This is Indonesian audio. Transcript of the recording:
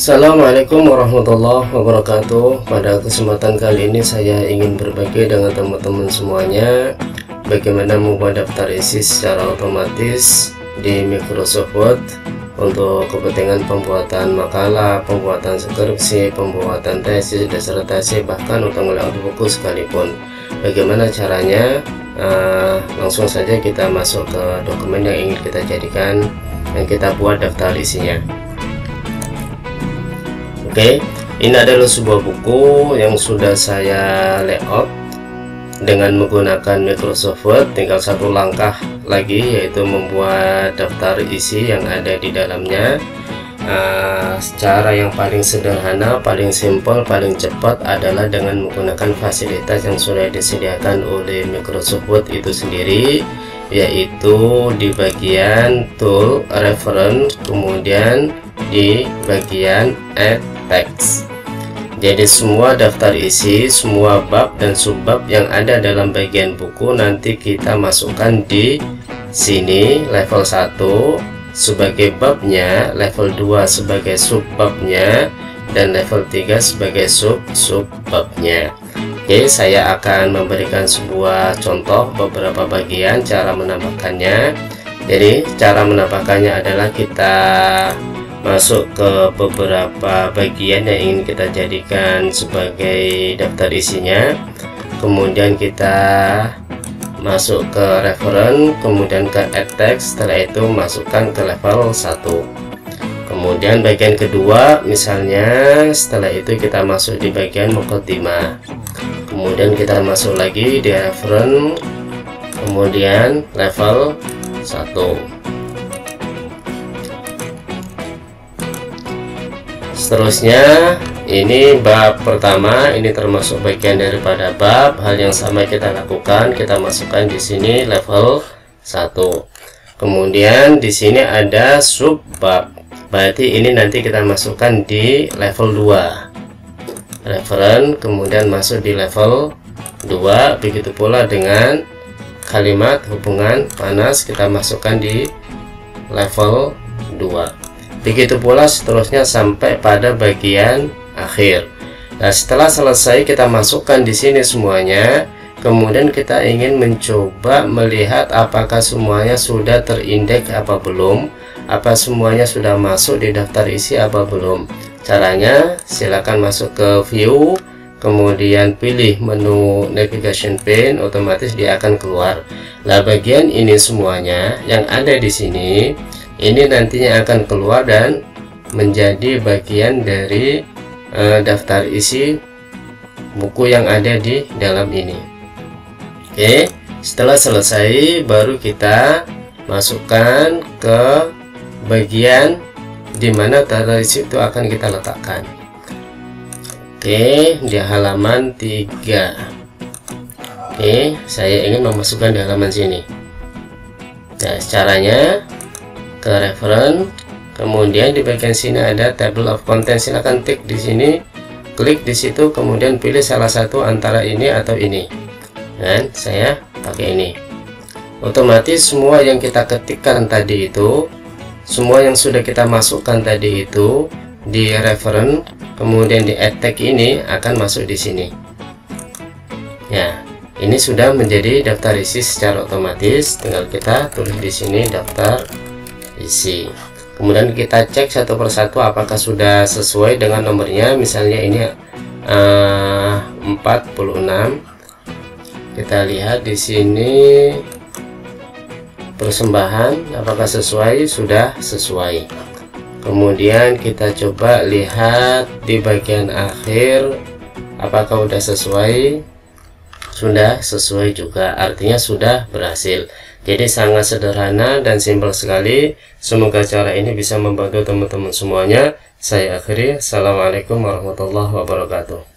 Assalamualaikum warahmatullahi wabarakatuh. Pada kesempatan kali ini saya ingin berbagi dengan teman-teman semuanya bagaimana membuat daftar isi secara otomatis di Microsoft Word untuk kepentingan pembuatan makalah, pembuatan skripsi, pembuatan tesis, disertasi, bahkan untuk melakukan buku sekalipun. Bagaimana caranya? Langsung saja kita masuk ke dokumen yang ingin kita jadikan, yang kita buat daftar isinya. Oke, ini adalah sebuah buku yang sudah saya layout dengan menggunakan Microsoft Word. Tinggal satu langkah lagi, yaitu membuat daftar isi yang ada di dalamnya. Cara yang paling sederhana, paling simpel, paling cepat adalah dengan menggunakan fasilitas yang sudah disediakan oleh Microsoft Word itu sendiri, yaitu di bagian Tool, Reference, kemudian di bagian Add Text. Jadi semua daftar isi, semua bab dan subbab yang ada dalam bagian buku nanti kita masukkan di sini, level 1 sebagai babnya, level 2 sebagai subbabnya, dan level 3 sebagai sub-subbabnya. Oke, saya akan memberikan sebuah contoh beberapa bagian cara menambahkannya. Jadi cara menambahkannya adalah kita masuk ke beberapa bagian yang ingin kita jadikan sebagai daftar isinya, kemudian kita masuk ke reference, kemudian ke add text, setelah itu masukkan ke level 1. Kemudian bagian kedua misalnya, setelah itu kita masuk di bagian mukadimah, kemudian kita masuk lagi di reference, kemudian level 1. Seterusnya, ini bab pertama, ini termasuk bagian daripada bab. Hal yang sama kita lakukan, kita masukkan di sini level 1. Kemudian di sini ada subbab. Berarti ini nanti kita masukkan di level 2. Reference, kemudian masuk di level 2. Begitu pula dengan kalimat hubungan panas, kita masukkan di level 2. Begitu pula seterusnya sampai pada bagian akhir. Nah, setelah selesai kita masukkan di sini semuanya. Kemudian kita ingin mencoba melihat apakah semuanya sudah terindeks apa belum, apa semuanya sudah masuk di daftar isi apa belum. Caranya, silakan masuk ke view, kemudian pilih menu navigation pane, otomatis dia akan keluar. Nah, bagian ini semuanya yang ada di sini ini nantinya akan keluar dan menjadi bagian dari daftar isi buku yang ada di dalam ini. Oke, setelah selesai baru kita masukkan ke bagian di mana daftar isi itu akan kita letakkan. Oke, di halaman 3. Oke, saya ingin memasukkan di halaman sini. Nah, caranya ke reference, kemudian di bagian sini ada table of content, silahkan klik di sini, klik di situ, kemudian pilih salah satu antara ini atau ini. Dan saya pakai ini. Otomatis semua yang kita ketikkan tadi itu, semua yang sudah kita masukkan tadi itu di reference, kemudian di add tag ini akan masuk di sini. Ya, ini sudah menjadi daftar isi secara otomatis. Tinggal kita tulis di sini daftar isi, kemudian kita cek satu persatu apakah sudah sesuai dengan nomornya. Misalnya ini 46, kita lihat di sini persembahan apakah sesuai, sudah sesuai. Kemudian kita coba lihat di bagian akhir apakah sudah sesuai, sudah sesuai juga, artinya sudah berhasil. Jadi sangat sederhana dan simpel sekali. Semoga cara ini bisa membantu teman-teman semuanya. Saya akhiri. Assalamualaikum warahmatullahi wabarakatuh.